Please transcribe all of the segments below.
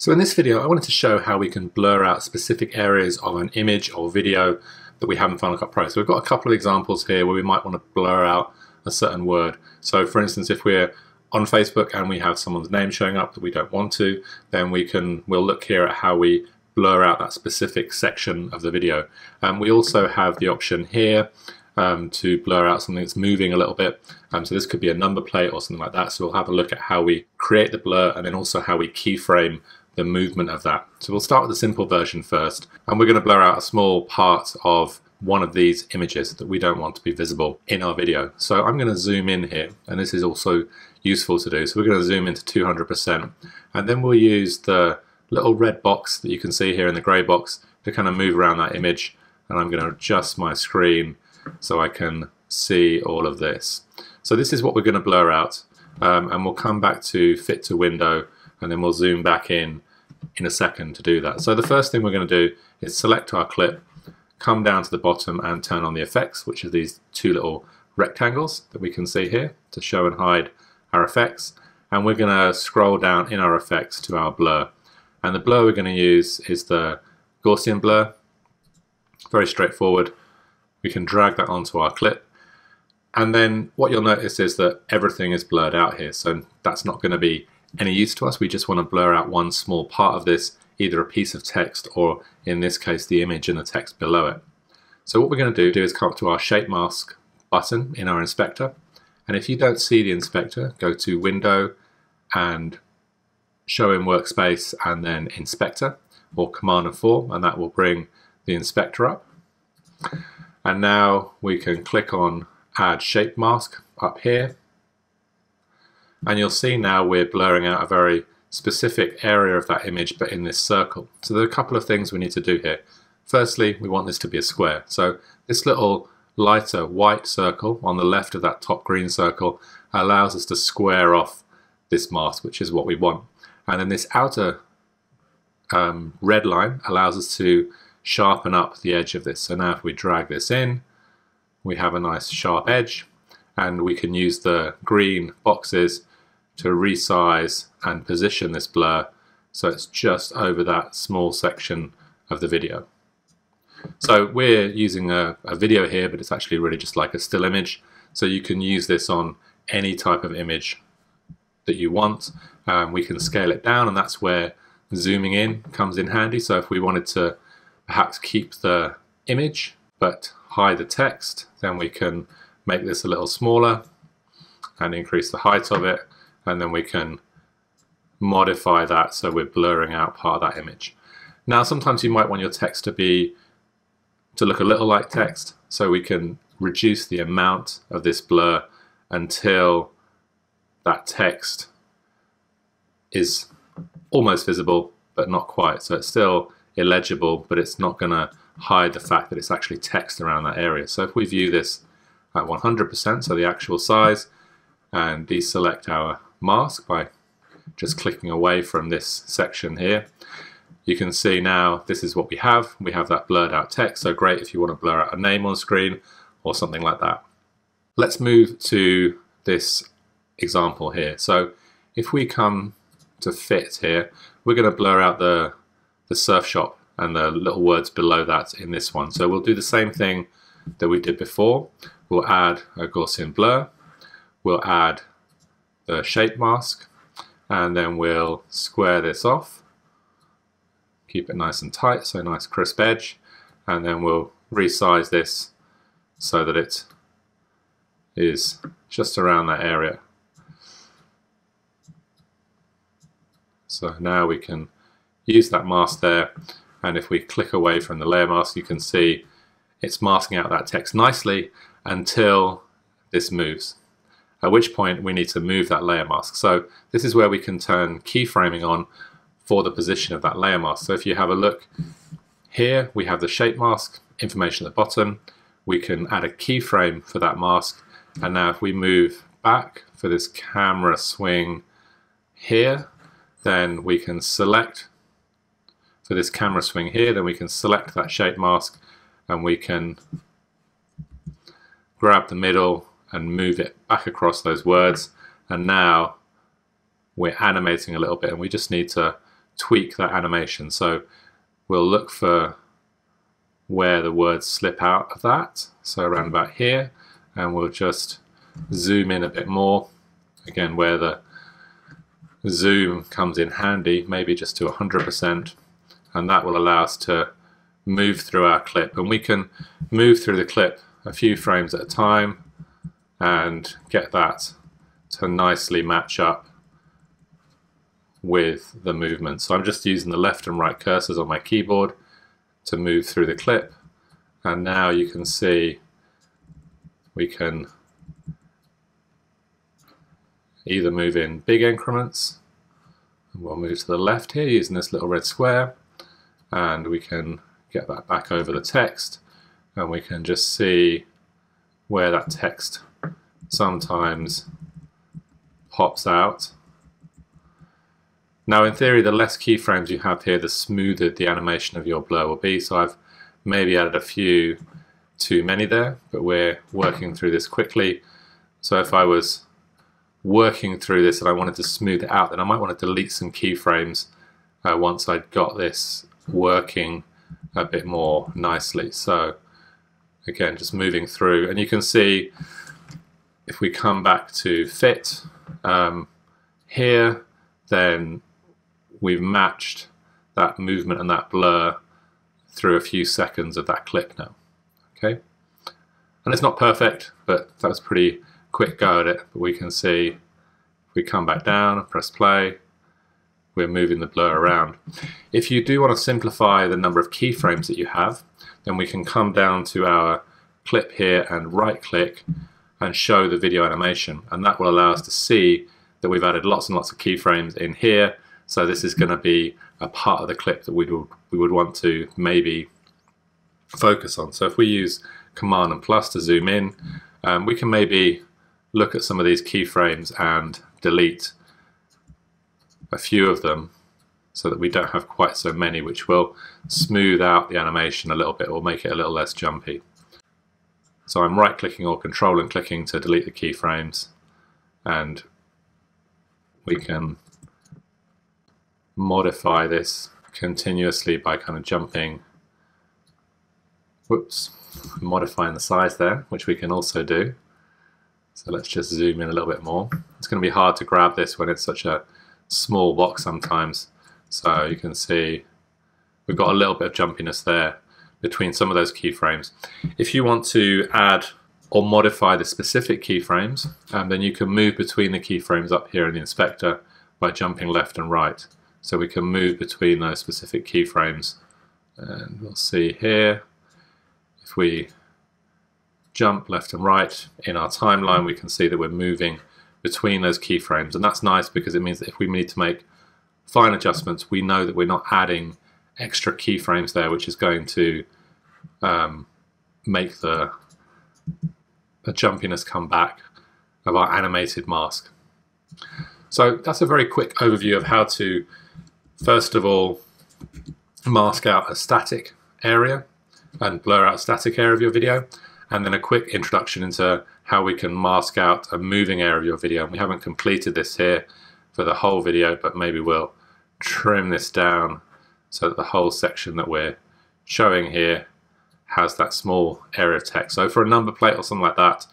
So in this video, I wanted to show how we can blur out specific areas of an image or video that we have in Final Cut Pro. So we've got a couple of examples here where we might want to blur out a certain word. So for instance, if we're on Facebook and we have someone's name showing up that we don't want to, then we'll look here at how we blur out that specific section of the video. We also have the option here to blur out something that's moving a little bit. So this could be a number plate or something like that. So we'll have a look at how we create the blur and then also how we keyframe the movement of that. So we'll start with the simple version first, and we're going to blur out a small part of one of these images that we don't want to be visible in our video. So I'm going to zoom in here, and this is also useful to do. So we're going to zoom into 200%, and then we'll use the little red box that you can see here in the grey box to kind of move around that image, and I'm going to adjust my screen so I can see all of this. So this is what we're going to blur out, and we'll come back to fit to window, and then we'll zoom back in a second to do that. So the first thing we're going to do is select our clip, come down to the bottom and turn on the effects, which are these two little rectangles that we can see here to show and hide our effects. And we're going to scroll down in our effects to our blur. And the blur we're going to use is the Gaussian blur. Very straightforward. We can drag that onto our clip. And then what you'll notice is that everything is blurred out here. So that's not going to be any use to us. We just want to blur out one small part of this, either a piece of text or, in this case, the image and the text below it. So what we're going to do is come up to our shape mask button in our inspector, and if you don't see the inspector, go to Window and Show in Workspace and then Inspector, or Command and 4, and that will bring the inspector up. And now we can click on Add Shape Mask up here, and you'll see now we're blurring out a very specific area of that image, but in this circle. So there are a couple of things we need to do here. Firstly, we want this to be a square. So this little lighter white circle on the left of that top green circle allows us to square off this mask, which is what we want. And then this outer red line allows us to sharpen up the edge of this. So now if we drag this in, we have a nice sharp edge, and we can use the green boxes to resize and position this blur so it's just over that small section of the video. So we're using a video here, but it's actually really just like a still image. So you can use this on any type of image that you want. We can scale it down, and that's where zooming in comes in handy. So if we wanted to perhaps keep the image but hide the text, then we can make this a little smaller and increase the height of it, and then we can modify that so we're blurring out part of that image. Now sometimes you might want your text to look a little like text, so we can reduce the amount of this blur until that text is almost visible but not quite. So it's still illegible, but it's not going to hide the fact that it's actually text around that area. So if we view this at 100%, so the actual size, and deselect our mask by just clicking away from this section here, you can see now this is what we have. We have that blurred out text, so great if you want to blur out a name on screen or something like that. Let's move to this example here. So if we come to fit here, we're going to blur out the surf shop and the little words below that in this one. So we'll do the same thing that we did before. We'll add a Gaussian blur, we'll add the shape mask, and then we'll square this off, keep it nice and tight, so nice crisp edge, and then we'll resize this so that it is just around that area. So now we can use that mask there, and if we click away from the layer mask, you can see it's masking out that text nicely until this moves, at which point we need to move that layer mask. So this is where we can turn keyframing on for the position of that layer mask. So if you have a look here, we have the shape mask information at the bottom. We can add a keyframe for that mask, and now if we move back for this camera swing here, then we can select for this camera swing here, then we can select that shape mask, and we can grab the middle and move it back across those words, and now we're animating a little bit, and we just need to tweak that animation. So we'll look for where the words slip out of that, so around about here, and we'll just zoom in a bit more, again where the zoom comes in handy, maybe just to 100%, and that will allow us to move through our clip, and we can move through the clip a few frames at a time and get that to nicely match up with the movement. So I'm just using the left and right cursors on my keyboard to move through the clip, and now you can see we can either move in big increments, and we'll move to the left here using this little red square, and we can get that back over the text, and we can just see where that text sometimes pops out. Now in theory, the less keyframes you have here, the smoother the animation of your blur will be, so I've maybe added a few too many there, but we're working through this quickly. So if I was working through this and I wanted to smooth it out, then I might want to delete some keyframes once I'd got this working a bit more nicely. So again, just moving through, and you can see if we come back to fit here, then we've matched that movement and that blur through a few seconds of that clip now. Okay, and it's not perfect, but that was a pretty quick go at it. But we can see if we come back down and press play, we're moving the blur around. If you do want to simplify the number of keyframes that you have, then we can come down to our clip here and right click and show the video animation, and that will allow us to see that we've added lots and lots of keyframes in here. So this is going to be a part of the clip that we would want to maybe focus on. So if we use Command and plus to zoom in, we can maybe look at some of these keyframes and delete a few of them so that we don't have quite so many, which will smooth out the animation a little bit or make it a little less jumpy. So I'm right clicking or control and clicking to delete the keyframes, and we can modify this continuously by kind of jumping, whoops, modifying the size there, which we can also do. So let's just zoom in a little bit more. It's going to be hard to grab this when it's such a small box sometimes. So you can see we've got a little bit of jumpiness there between some of those keyframes. If you want to add or modify the specific keyframes, then you can move between the keyframes up here in the inspector by jumping left and right. So we can move between those specific keyframes, and we'll see here, if we jump left and right in our timeline, we can see that we're moving between those keyframes, and that's nice because it means that if we need to make fine adjustments, we know that we're not adding extra keyframes there, which is going to make the jumpiness come back of our animated mask. So that's a very quick overview of how to, first of all, mask out a static area and blur out a static area of your video, and then a quick introduction into how we can mask out a moving area of your video. And we haven't completed this here for the whole video, but maybe we'll trim this down so that the whole section that we're showing here has that small area of text. So for a number plate or something like that,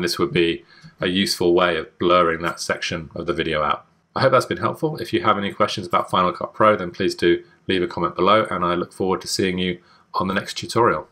this would be a useful way of blurring that section of the video out. I hope that's been helpful. If you have any questions about Final Cut Pro, then please do leave a comment below, and I look forward to seeing you on the next tutorial.